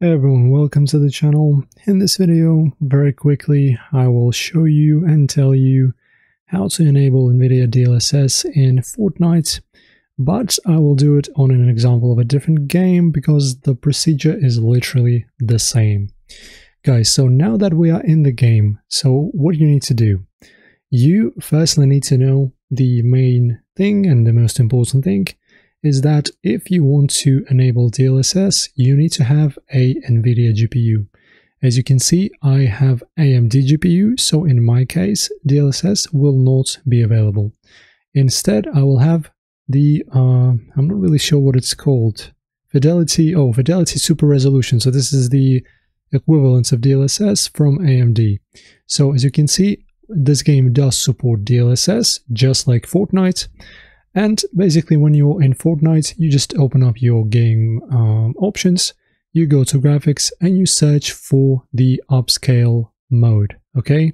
Hey everyone, welcome to the channel. In this video, very quickly, I will show you and tell you how to enable Nvidia DLSS in Fortnite, but I will do it on an example of a different game because the procedure is literally the same. Guys, so now that we are in the game, so what you need to do? You firstly need to know the main thing and the most important thing, is that if you want to enable DLSS, you need to have a Nvidia GPU. As you can see, I have AMD GPU, so in my case, DLSS will not be available. Instead, I will have the, I'm not really sure what it's called, Fidelity Super Resolution. So this is the equivalence of DLSS from AMD. So as you can see, this game does support DLSS, just like Fortnite. And basically when you're in Fortnite, you just open up your game options, you go to graphics and you search for the upscale mode, okay?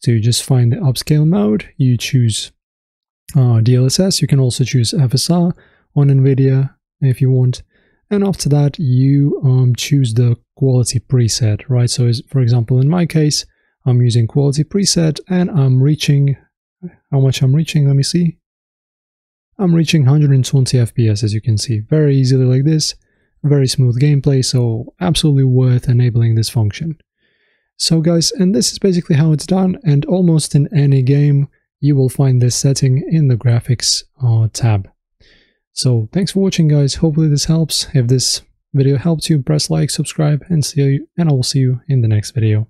So you just find the upscale mode, you choose DLSS, you can also choose FSR on Nvidia if you want. And after that, you choose the quality preset, right? So for example, in my case, I'm using quality preset and I'm reaching, how much I'm reaching, let me see. I'm reaching 120 FPS as you can see, very easily like this, very smooth gameplay, so absolutely worth enabling this function. So guys, and this is basically how it's done, and almost in any game you will find this setting in the graphics tab. So thanks for watching guys, hopefully this helps. If this video helped you, press like, subscribe, and I will see you in the next video.